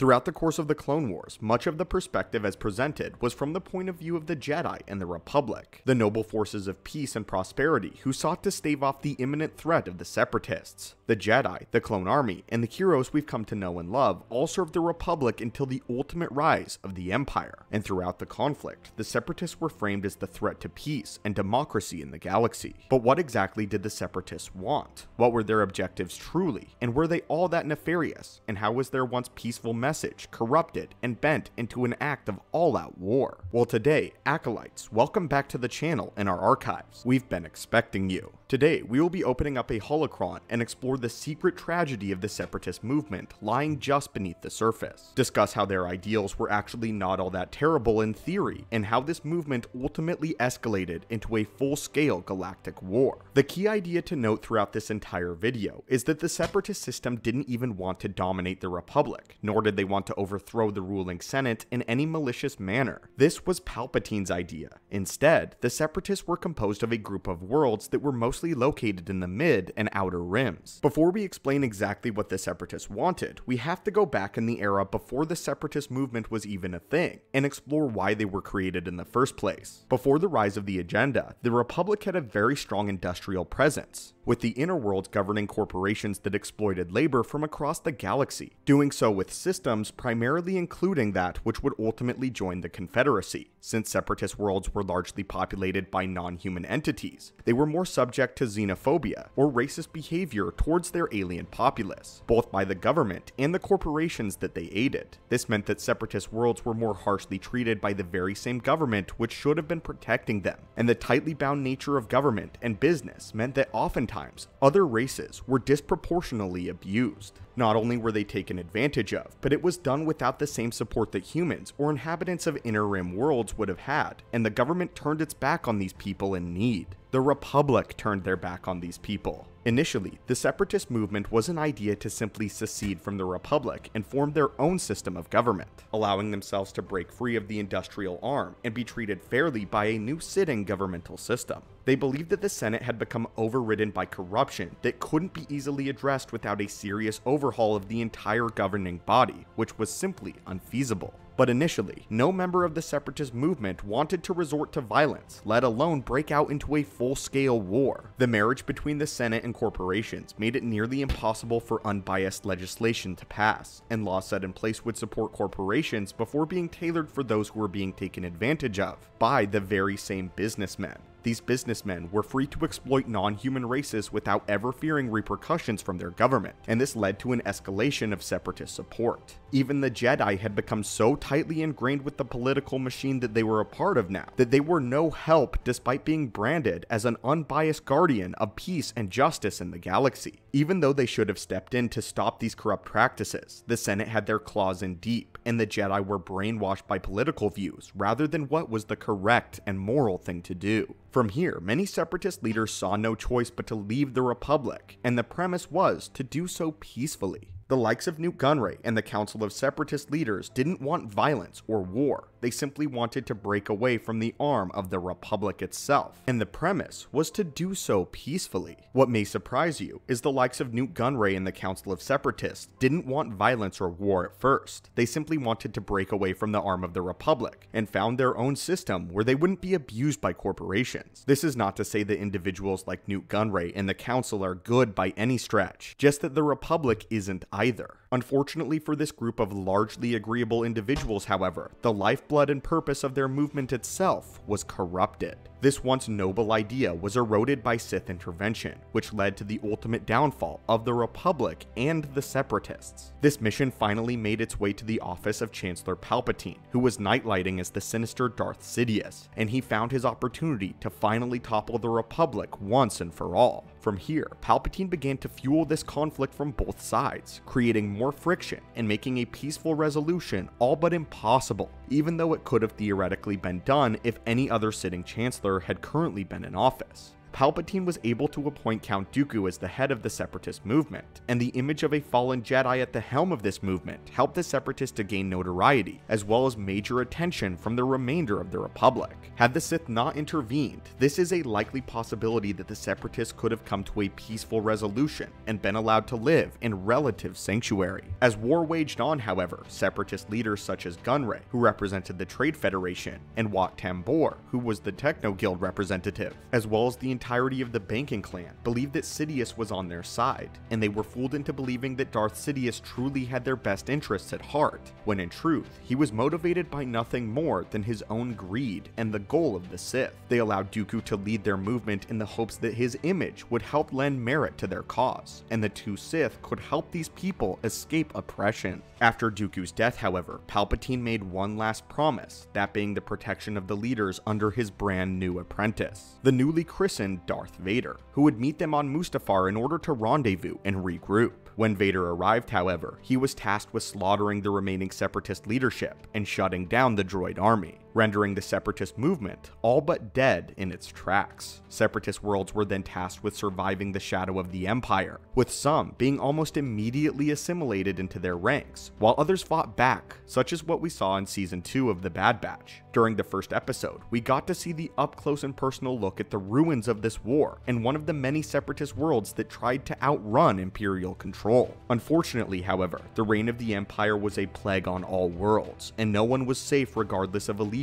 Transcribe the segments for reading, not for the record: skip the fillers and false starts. Throughout the course of the Clone Wars, much of the perspective as presented was from the point of view of the Jedi and the Republic, the noble forces of peace and prosperity who sought to stave off the imminent threat of the Separatists. The Jedi, the Clone Army, and the heroes we've come to know and love all served the Republic until the ultimate rise of the Empire, and throughout the conflict, the Separatists were framed as the threat to peace and democracy in the galaxy. But what exactly did the Separatists want? What were their objectives truly, and were they all that nefarious, and how was their once peaceful message corrupted and bent into an act of all-out war? Well, today, Acolytes, welcome back to the channel and our archives. We've been expecting you. Today, we will be opening up a holocron and explore the secret tragedy of the Separatist movement lying just beneath the surface, discuss how their ideals were actually not all that terrible in theory, and how this movement ultimately escalated into a full-scale galactic war. The key idea to note throughout this entire video is that the Separatist system didn't even want to dominate the Republic, nor did they want to overthrow the ruling Senate in any malicious manner. This was Palpatine's idea. Instead, the Separatists were composed of a group of worlds that were mostly located in the mid and outer rims. Before we explain exactly what the Separatists wanted, we have to go back in the era before the Separatist movement was even a thing, and explore why they were created in the first place. Before the rise of the agenda, the Republic had a very strong industrial presence, with the inner worlds governing corporations that exploited labor from across the galaxy, doing so with systems primarily including that which would ultimately join the Confederacy. Since Separatist worlds were largely populated by non-human entities, they were more subject to xenophobia or racist behavior towards their alien populace, both by the government and the corporations that they aided. This meant that Separatist worlds were more harshly treated by the very same government which should have been protecting them, and the tightly bound nature of government and business meant that oftentimes other races were disproportionately abused. Not only were they taken advantage of, but it was done without the same support that humans or inhabitants of inner rim worlds would have had, and the government turned its back on these people in need. The Republic turned their back on these people. Initially, the Separatist movement was an idea to simply secede from the Republic and form their own system of government, allowing themselves to break free of the industrial arm and be treated fairly by a new sitting governmental system. They believed that the Senate had become overridden by corruption that couldn't be easily addressed without a serious overhaul of the entire governing body, which was simply unfeasible. But initially, no member of the Separatist movement wanted to resort to violence, let alone break out into a full-scale war. The marriage between the Senate and corporations made it nearly impossible for unbiased legislation to pass, and laws set in place would support corporations before being tailored for those who were being taken advantage of by the very same businessmen. These businessmen were free to exploit non-human races without ever fearing repercussions from their government, and this led to an escalation of Separatist support. Even the Jedi had become so tightly ingrained with the political machine that they were a part of now, that they were no help despite being branded as an unbiased guardian of peace and justice in the galaxy. Even though they should have stepped in to stop these corrupt practices, the Senate had their claws in deep, and the Jedi were brainwashed by political views rather than what was the correct and moral thing to do. From here, many Separatist leaders saw no choice but to leave the Republic, and the premise was to do so peacefully. The likes of Nute Gunray and the Council of Separatist Leaders didn't want violence or war. They simply wanted to break away from the arm of the Republic itself, and the premise was to do so peacefully. What may surprise you is the likes of Nute Gunray and the Council of Separatists didn't want violence or war at first. They simply wanted to break away from the arm of the Republic, and found their own system where they wouldn't be abused by corporations. This is not to say that individuals like Nute Gunray and the Council are good by any stretch, just that the Republic isn't either. Unfortunately for this group of largely agreeable individuals, however, the lifeblood and purpose of their movement itself was corrupted. This once noble idea was eroded by Sith intervention, which led to the ultimate downfall of the Republic and the Separatists. This mission finally made its way to the office of Chancellor Palpatine, who was nightlighting as the sinister Darth Sidious, and he found his opportunity to finally topple the Republic once and for all. From here, Palpatine began to fuel this conflict from both sides, creating more friction and making a peaceful resolution all but impossible, even though it could have theoretically been done if any other sitting chancellor had currently been in office. Palpatine was able to appoint Count Dooku as the head of the Separatist movement, and the image of a fallen Jedi at the helm of this movement helped the Separatists to gain notoriety, as well as major attention from the remainder of the Republic. Had the Sith not intervened, this is a likely possibility that the Separatists could have come to a peaceful resolution and been allowed to live in relative sanctuary. As war waged on, however, Separatist leaders such as Gunray, who represented the Trade Federation, and Wat Tambor, who was the Techno Guild representative, as well as the entirety of the banking clan, believed that Sidious was on their side, and they were fooled into believing that Darth Sidious truly had their best interests at heart, when in truth, he was motivated by nothing more than his own greed and the goal of the Sith. They allowed Dooku to lead their movement in the hopes that his image would help lend merit to their cause, and the two Sith could help these people escape oppression. After Dooku's death, however, Palpatine made one last promise, that being the protection of the leaders under his brand new apprentice, the newly christened Darth Vader, who would meet them on Mustafar in order to rendezvous and regroup. When Vader arrived, however, he was tasked with slaughtering the remaining Separatist leadership and shutting down the droid army, rendering the Separatist movement all but dead in its tracks. Separatist worlds were then tasked with surviving the shadow of the Empire, with some being almost immediately assimilated into their ranks, while others fought back, such as what we saw in Season 2 of The Bad Batch. During the first episode, we got to see the up-close and personal look at the ruins of this war, and one of the many Separatist worlds that tried to outrun Imperial control. Unfortunately, however, the reign of the Empire was a plague on all worlds, and no one was safe regardless of allegiance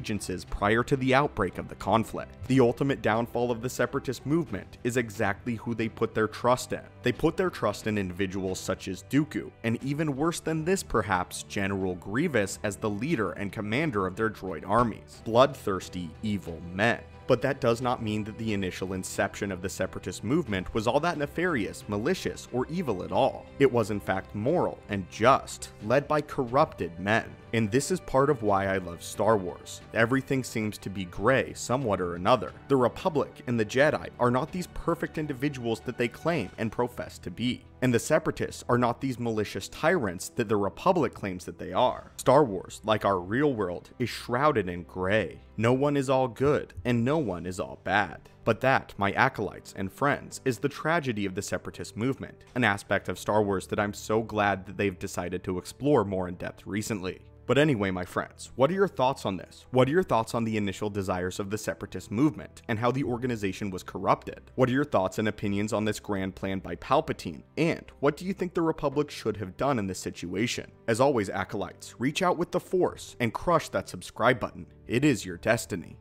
prior to the outbreak of the conflict. The ultimate downfall of the Separatist movement is exactly who they put their trust in. They put their trust in individuals such as Dooku, and even worse than this perhaps, General Grievous as the leader and commander of their droid armies. Bloodthirsty, evil men. But that does not mean that the initial inception of the Separatist movement was all that nefarious, malicious, or evil at all. It was in fact moral and just, led by corrupted men. And this is part of why I love Star Wars. Everything seems to be gray, somewhat or another. The Republic and the Jedi are not these perfect individuals that they claim and profess to be. And the Separatists are not these malicious tyrants that the Republic claims that they are. Star Wars, like our real world, is shrouded in gray. No one is all good, and no one is all bad. But that, my acolytes and friends, is the tragedy of the Separatist movement, an aspect of Star Wars that I'm so glad that they've decided to explore more in depth recently. But anyway, my friends, what are your thoughts on this? What are your thoughts on the initial desires of the Separatist movement and how the organization was corrupted? What are your thoughts and opinions on this grand plan by Palpatine? And what do you think the Republic should have done in this situation? As always, acolytes, reach out with the Force and crush that subscribe button. It is your destiny.